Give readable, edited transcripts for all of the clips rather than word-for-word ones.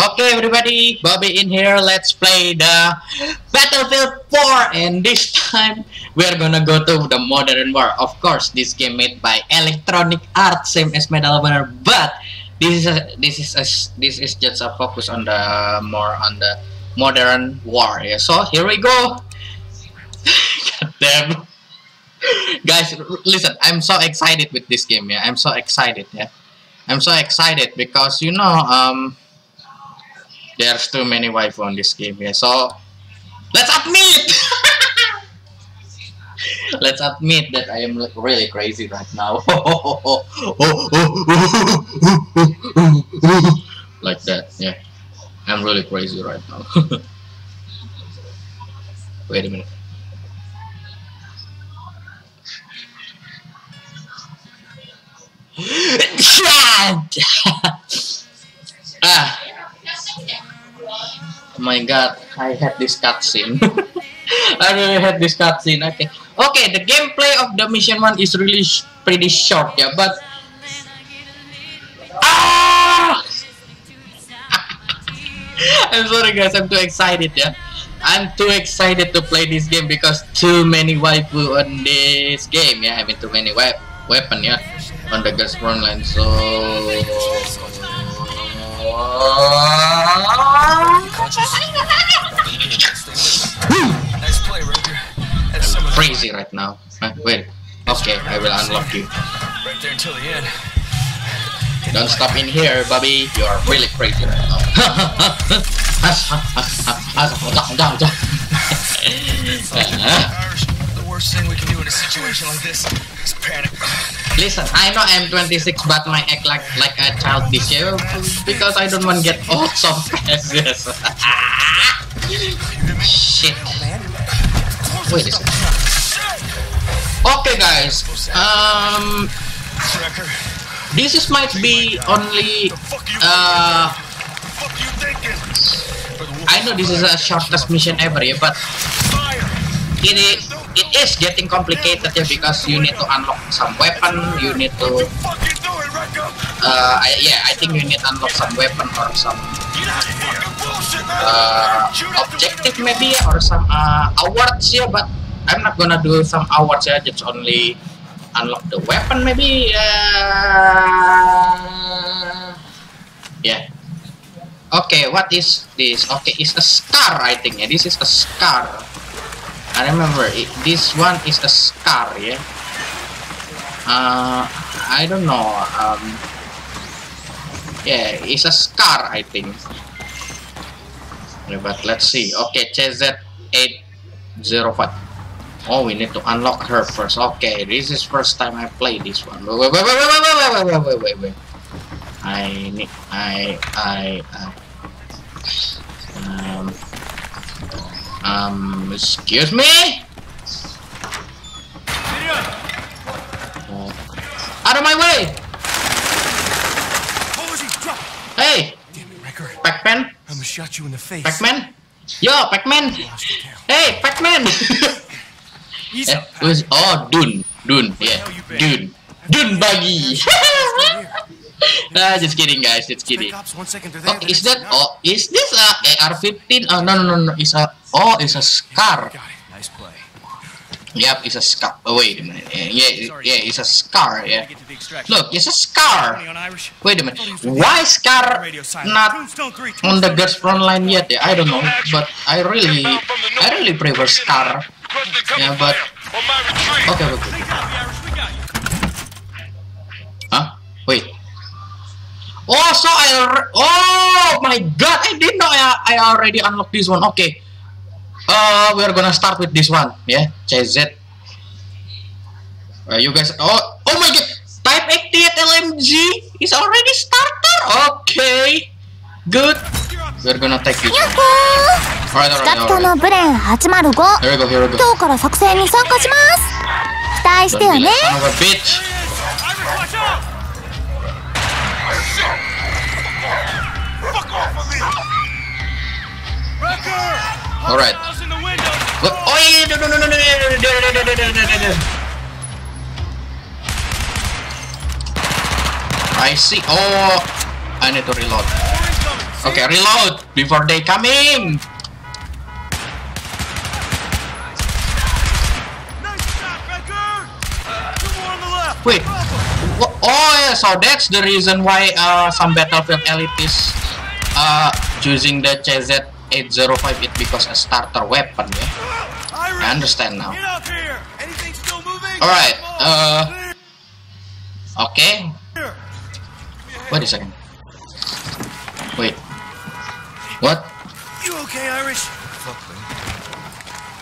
Okay everybody, Bobby in here. Let's play the Battlefield 4, and this time we're gonna go to the Modern War. Of course, this game made by Electronic Arts, same as Medal of Honor, but this is just a focus on the Modern War. Yeah, so here we go. God damn. Guys, listen, I'm so excited with this game. Yeah, I'm so excited. Yeah, I'm so excited because, you know, there's too many wife on this game. Yeah, so let's admit let's admit that I am really crazy right now. Like that. Yeah, I'm really crazy right now. Wait a minute. Ah, my God, I had this cutscene. I really had this cutscene. Okay. The gameplay of the mission 1 is really pretty short, yeah. But ah! I'm sorry, guys. I'm too excited, yeah. I'm too excited to play this game because too many waifu on this game, yeah. I mean, too many weapon, yeah, on the Girls' Front Line. So I'm crazy right now. Wait. Okay, I will unlock you. Don't stop in here, Bobby. You are really crazy right now. The worst thing we can do in a situation like this is panic. Listen, I know I'm 26, but I act like a child this year because I don't want to get old so fast. Yes. Shit. Wait a second. Okay, guys. This is might be only. I know this is a shortest mission ever, yeah, but it is getting complicated, yeah, because you need to unlock some weapon. You need to. Yeah, I think you need to unlock some weapon or some. Objective maybe, or some awards, yeah, but I'm not gonna do some awards, yeah, just only unlock the weapon maybe. Yeah. Okay, what is this? Okay, it's a scar, I think, yeah. This is a scar. I remember it, this one is a scar, yeah. I don't know. Yeah, it's a scar, I think. But let's see. Okay, CZ805. Oh, we need to unlock her first. Okay, this is first time I play this one. Wait. Excuse me. Out of my way. Hey. Pac-Man. I'm gonna shot you in the face. Pac-Man? Yo, Pac-Man! Hey, Pac-Man! Oh, Dune, yeah. Dune buggy! Nah, just kidding, guys, just kidding. Oh, is that, oh, is this a AR-15? Oh, no, it's a, oh, it's a scar. Nice play. Yep, it's a scar. Oh, wait a minute. Yeah, it's a scar, yeah. Look, it's a scar. Wait a minute. Why scar not on the Girls' Front Line yet? Yeah, I don't know, but I really prefer scar. Yeah, but okay. Huh? Wait. Oh, so oh my God! I didn't know I already unlocked this one. Okay. We're gonna start with this one, yeah. CZ. You guys, oh my God! Type 88 LMG is already starter. Okay, good. We're gonna take you. Alright. Here we go. 今日から作戦に参加します。期待してよね。Alright. Oh yeah, no. I see. Oh, I need to reload. Okay, reload before they come in. Wait. Oh yeah, so that's the reason why some Battlefield Elite is choosing the CZ805. It because a starter weapon, yeah. I understand now. Alright, okay. Wait a second. Wait. What? You okay, Irish?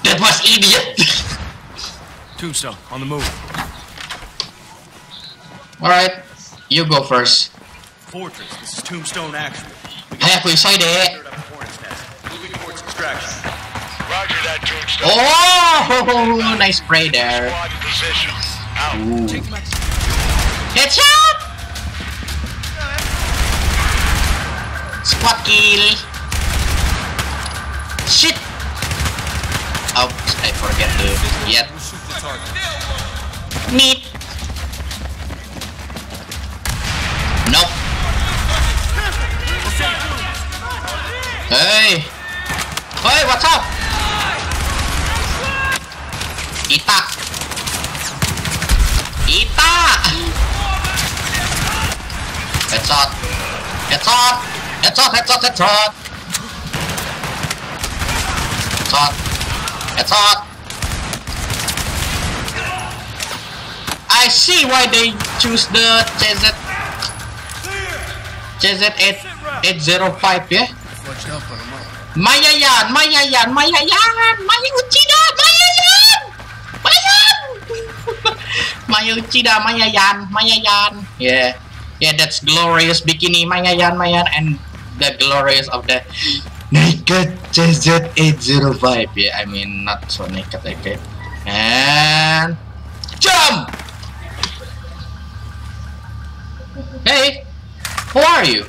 That was idiot. Tombstone on the move. Alright, you go first. Fortress, this is Tombstone action. We saw that. Roger that, Tombstone. Oh, nice spray there. Ooh. Headshot! Squad kill. Shit. Oops, I forget to yet. Neat. Nope. Hey. Hey, what's up? Ita. Ita. Headshot. Headshot. Headshot, headshot, headshot! Headshot! Headshot! I see why they choose the CZ805, yeah? Mayayan! Mayayan! Mayayan! Maya Uchida! Mayayan! Mayayan! Maya Uchida! Mayayan! Mayayan! Yeah. Yeah, that's glorious bikini, Mayayan, Mayan, and the glorious of the naked CZ805. Yeah, I mean not so naked, okay. And jump! Hey, who are you?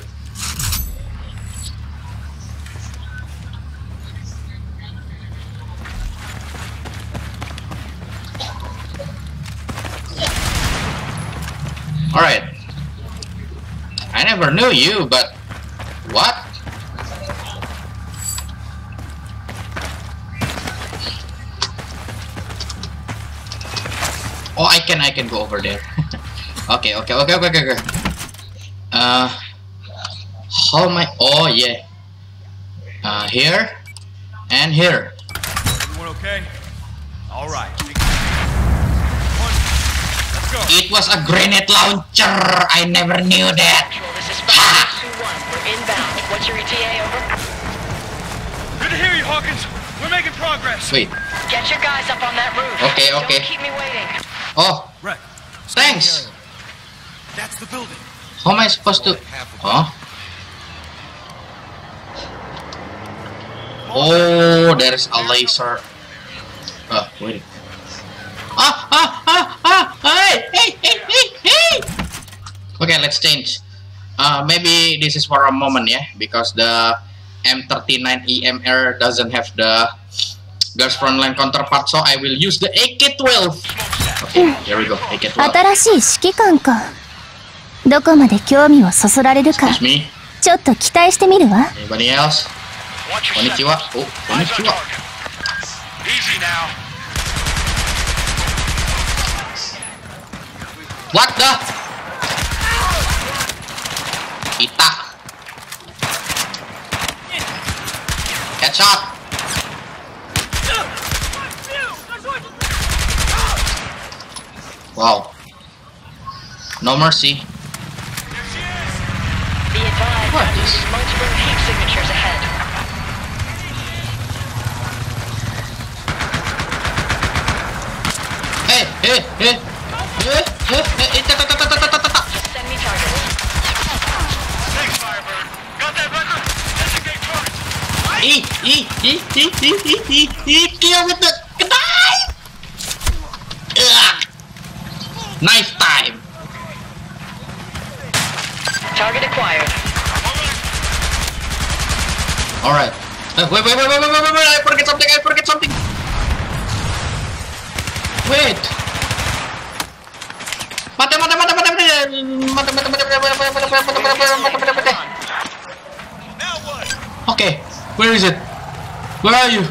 All right. I never knew you, but what? Oh, I can go over there. Okay, okay. How am I? Oh yeah. Here and here. Everyone okay? All right. It was a grenade launcher. I never knew that. Ha! We're inbound. What's your ETA? Over. Good to hear you, Hawkins. We're making progress. Wait. Get your guys up on that roof. Okay, okay. Don't keep me waiting. Oh. Right. Thanks. That's the building. How am I supposed to? Huh? Oh, there's a laser. Oh, wait. Ah, ah, ah, ah, hey, hey, hey, hey, hey. Okay, let's change. Maybe this is for a moment, yeah, because the M39 EMR doesn't have the Girls' Front Line counterpart, so I will use the AK-12. Okay, here we go, AK-12. Excuse me. Anybody else? Konnichiwa. Oh, konnichiwa. Easy now. What the? Ita. Headshot. Wow. No mercy. What is? Multiple heat signatures ahead. Hey, hey, hey, hey. Send me target. Thanks, Firebird. Got that record? That's a great target. Kill with the knife. Nice time. Target acquired. All right. Wait. I forget something. Wait. Mate. Okay, where is it? Where are you?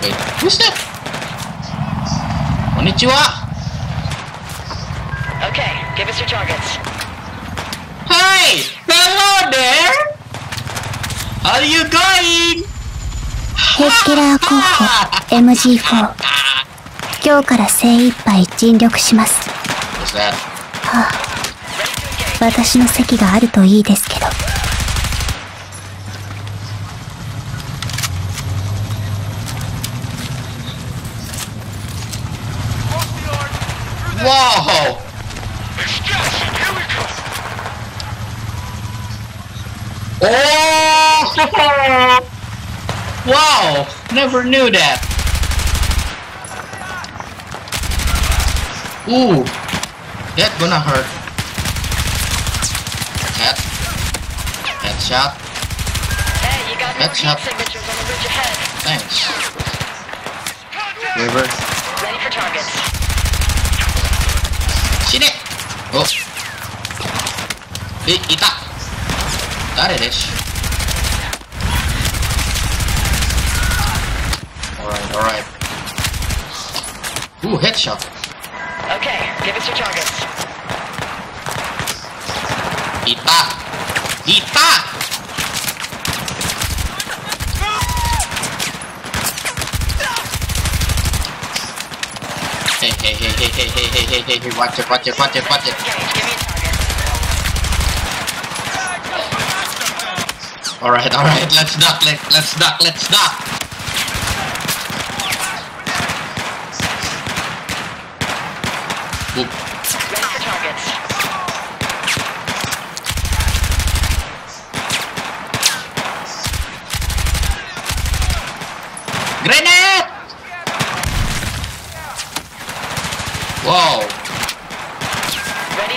Wait, who's that? Konnichiwa! Okay, give us your targets. Hey! Hello there! How are you going? Headkiller候補 MG4 今日から精一杯尽力します。はあ、私の席があるといいですけど。Wow! Oh! Wow! Never knew that. Ooh, that's gonna hurt. Headshot. Hey, you got headshot. Signatures on the bridge ahead. Thanks. River. Ready for targets. Shit. Oh. Hey, ita. Got it. Alright, alright. Ooh, headshot. Okay, give us your targets. Ita! Ita! Hey, hey, hey, hey, hey, hey, hey, hey, hey, watch it, watch it, watch it, watch it. Alright, let's duck, let's duck, let's duck. Oop. Ready for targets. Grenade! Wow. Ready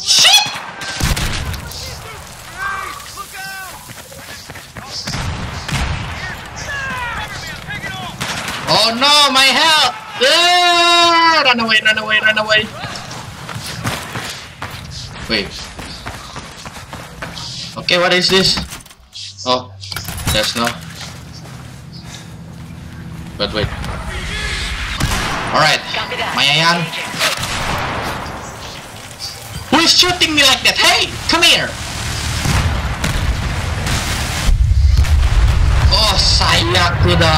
Shit! Oh no, my health! Run away, run away, run away. Wait. Okay, what is this? Oh. There's no. But wait. Alright. Mayayan. Who is shooting me like that? Hey! Come here! Oh, sayakuda!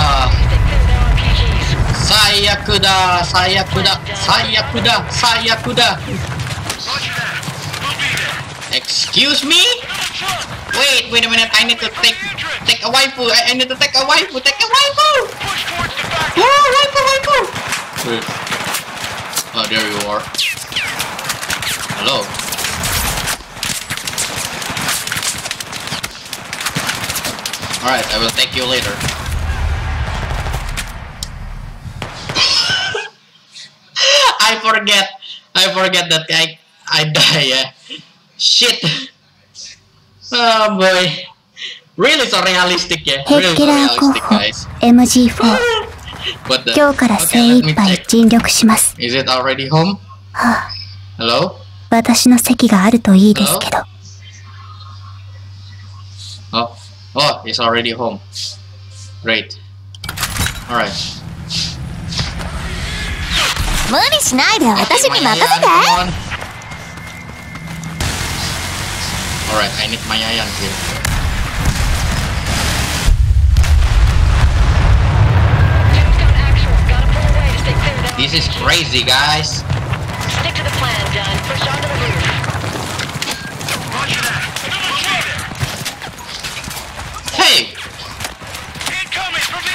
Sayakuda! Sayakuda! Sayakuda! Sayakuda! Excuse me? Wait, wait a minute, I need to take a waifu, I need to take a waifu! Woo, waifu, waifu! Wait. Oh, there you are. Hello. Alright, I will take you later. I forget that I die, yeah. Shit! Oh boy, really so realistic, yeah. Really so realistic, guys. MG4. What the? Okay, let me check. Is it already home? Hello? Hello? Oh, oh, it's already home. Great. Alright. Okay, alright, I need my Mayayan here. This is crazy, guys. Stick to the plan, Don. Push onto the roof. Roger that. Hey! Incoming from the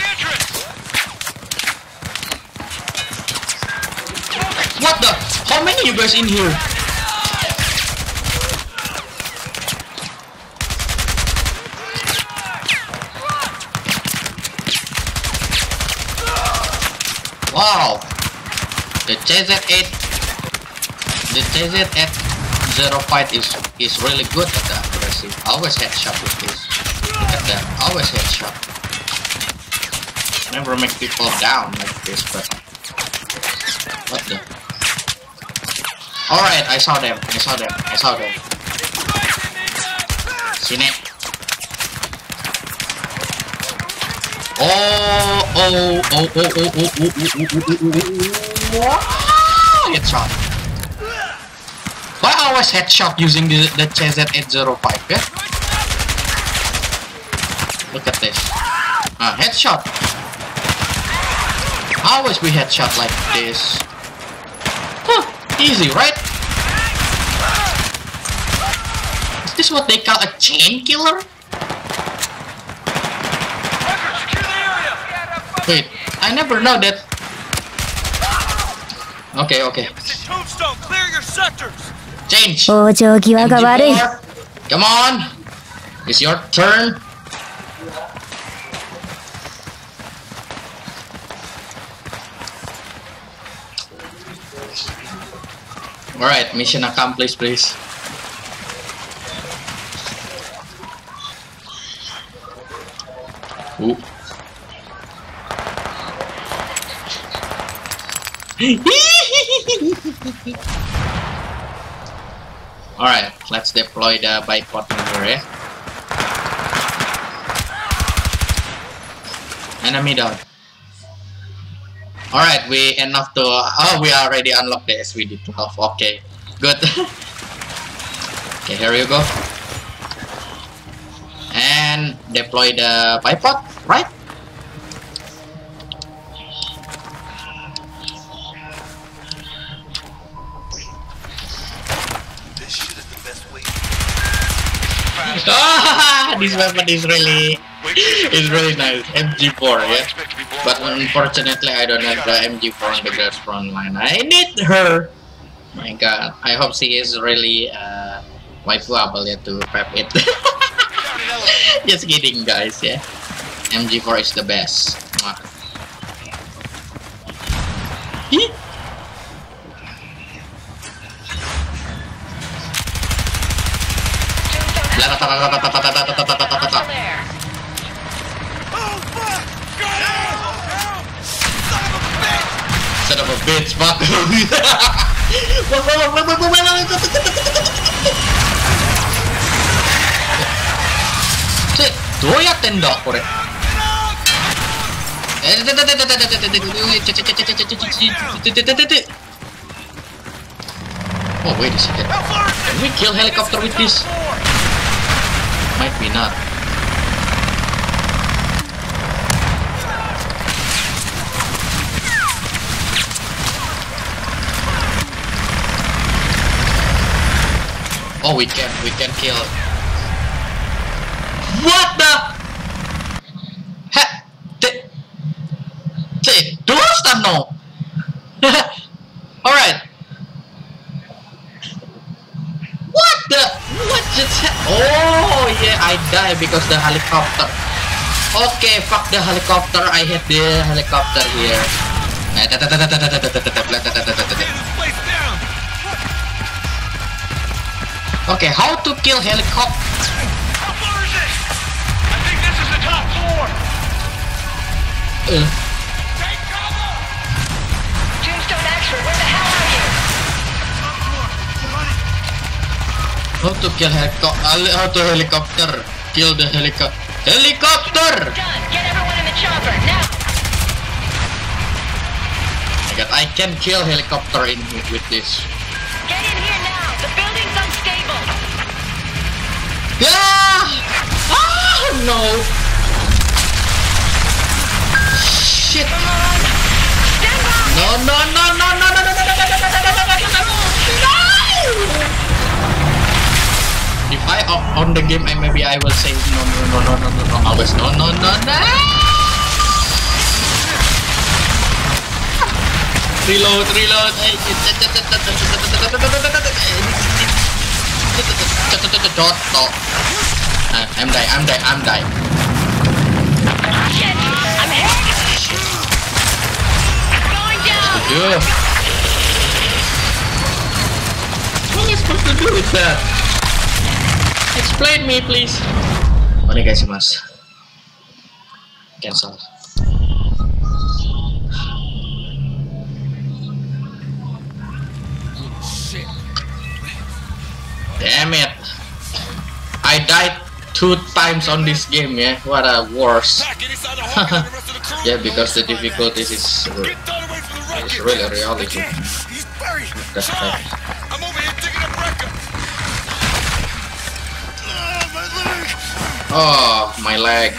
entrance! What the? How many of you guys in here? Wow, the CZ8 The CZ805 is really good at the accuracy. Always headshot with this. Look at that. Always headshot. Never make people down like this, but what the? Alright, I saw them. Seen it. Oh, headshot. Why I always headshot using the CZ805, yeah? Look at this. Headshot. Always we headshot like this. Huh, easy, right? Is this what they call a chain killer? Wait, I never know that. Okay. Tombstone, clear your sectors. Change. MG4. Come on. It's your turn. Alright, mission accomplished, please. Ooh. Alright, let's deploy the bipod here. Enemy down. Alright, we enough to. Oh, we already unlocked the SVD 12. Okay, good. Okay, here you go. And deploy the bipod, right? This weapon is really nice. MG4, yeah. But unfortunately, I don't have the MG4 on the Girls' Front Line. I need her. My God, I hope she is really waifuable, yeah, to prep it. Just kidding, guys. Yeah, MG4 is the best. Son of a bitch, fuck. Oh, wait a second. Can we kill helicopter with this? Might be not. Oh, we can kill. What the? Ha! Do you understand? No. All right. What the? What just happened? Oh yeah, I died because the helicopter. Okay, fuck the helicopter. I hate the helicopter here. Okay, how to kill helicopter? How far is it? I think this is the top floor. Take cover! Tombstone Axford, where the hell are you? Top floor, running. How to kill helicopter? How to helicopter? Kill the helicopter. Helicopter! Done. Get everyone in the chopper now. I got. I can kill helicopter in with this. Get in here now. The building's unstable. Yeah! Oh no! Shit! No! If I on the game, maybe I will say no. Always no. Reload. I'm dying. Shit, I'm hit. Going down. supposed to do with that? Explain me, please. Onegaishimasu. Cancel. Damn it! I died 2 times on this game, yeah? What a worse. Yeah, because the difficulties is really a reality. That's right. I'm over here digging a breaker. Oh, my leg.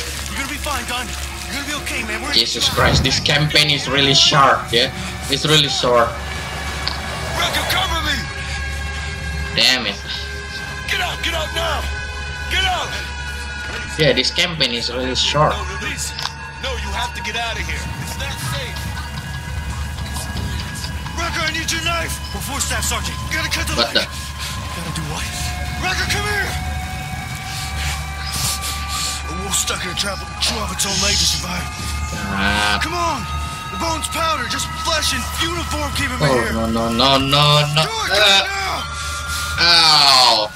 You're gonna be fine, Don. You're gonna be okay, man. Jesus Christ, this campaign is really sharp, yeah? It's really sore. Damn it. Get out now! Get out! Yeah, this campaign is really short. No, release. No, you have to get out of here. It's not safe. Wrecker, I need your knife! We're 4 staff, Sergeant. You gotta cut the leg. Gotta do what? Wrecker, come here! A wolf stuck in a trap will chew off its own leg to survive. Come on! The bone's powder, just flesh and uniform keeping me here. Oh, no, no, no, no, no. Ow.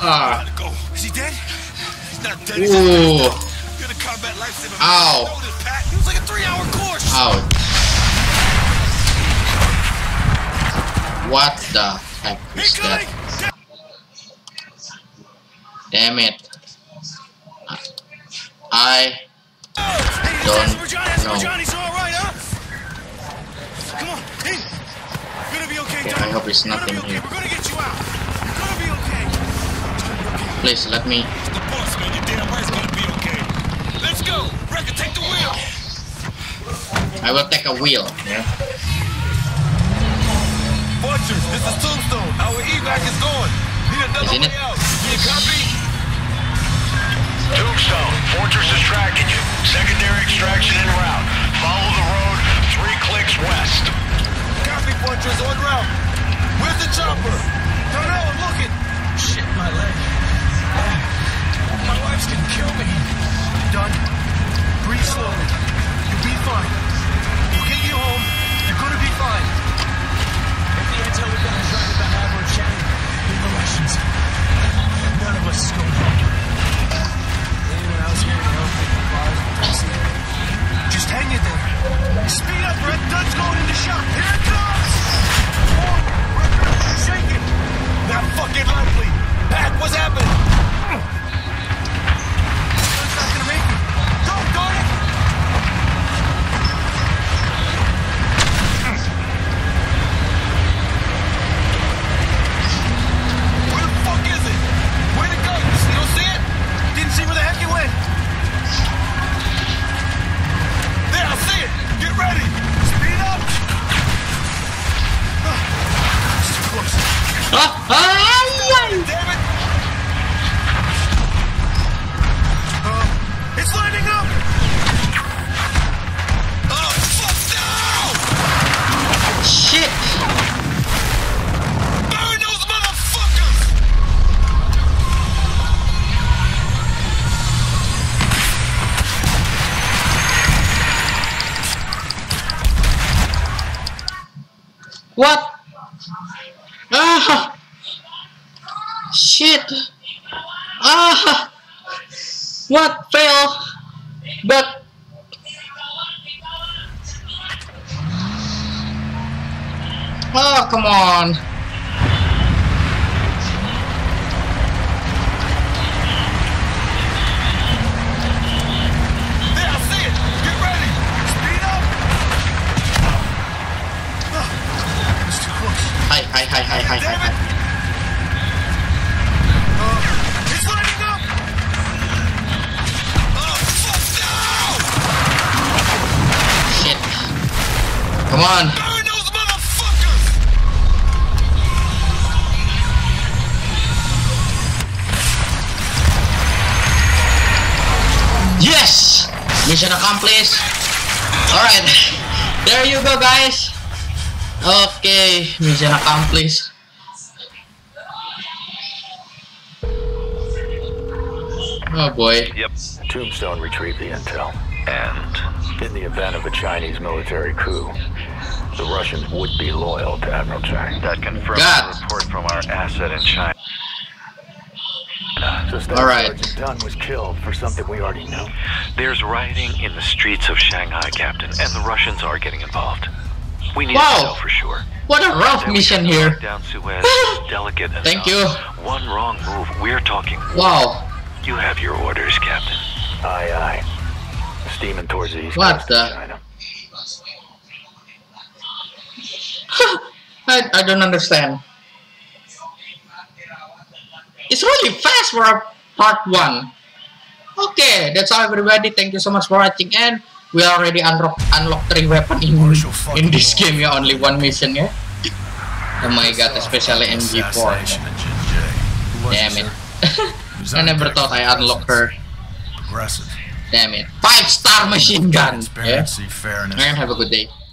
Ow. Is he dead? He's not dead. He's ooh. You're the combat lifesaver. Ow. It was like a 3-hour course. Ow. What the heck is that? Damn it. I don't know. Okay, I hope it's nothing here. Please let me. I will take a wheel. Yeah. Fortress, this is Tombstone. Our evac is going. Need another way out. You copy? Tombstone, Fortress is tracking you. Secondary extraction en route. Follow the road 3 clicks west. Copy, Fortress, on route. Where's the chopper? Don't know, I'm looking. Shit, my leg. My wife's gonna kill me. Doug, breathe slowly. You'll be fine. We'll get you home. You're gonna be fine. If the intel we're gonna try to have our chat, leave the Russians. None of us is going home. Just hang it there. Speed up, Red. Duds going into shock. Here it comes! Oh, shake it! Not fucking likely. Pat, what's happening? It's not gonna make it. Don't go it! Where the fuck is it? Where'd it go? You still see it? Didn't see where the heck it went. I see it! Get ready! Speed up! This is close. Damn it! It's lining up! Oh, fuck no! Shit! Burn those motherfuckers! What? Ah! Shit! Ah! What fell? But oh, come on! Hi. It's lighting up! Oh, fuck no! Shit. Come on. Burn those motherfuckers! Yes! Mission accomplished. Alright. There you go, guys. Okay, mission accomplished. Oh boy. Yep. Tombstone retrieved the intel. And in the event of a Chinese military coup, the Russians would be loyal to Admiral Chang. That confirms a report from our asset in China. All right. Sergeant Dunn was killed for something we already know. There's rioting in the streets of Shanghai, Captain, and the Russians are getting involved. We need to know for sure. What a rough mission here. Down Suez, delicate enough. Thank you. One wrong move, we're talking. Wow. You have your orders, Captain. Aye, aye. Steaming towards the east coast of China. I don't understand. It's really fast for a part 1. Okay, that's all everybody. Thank you so much for watching, and we already unlocked 3 weapons in this game. Yeah, only 1 mission. Yeah. Oh my god, especially MG4. Yeah. Damn it! I never thought I unlocked her. Damn it! 5-star machine gun. Yeah. And have a good day.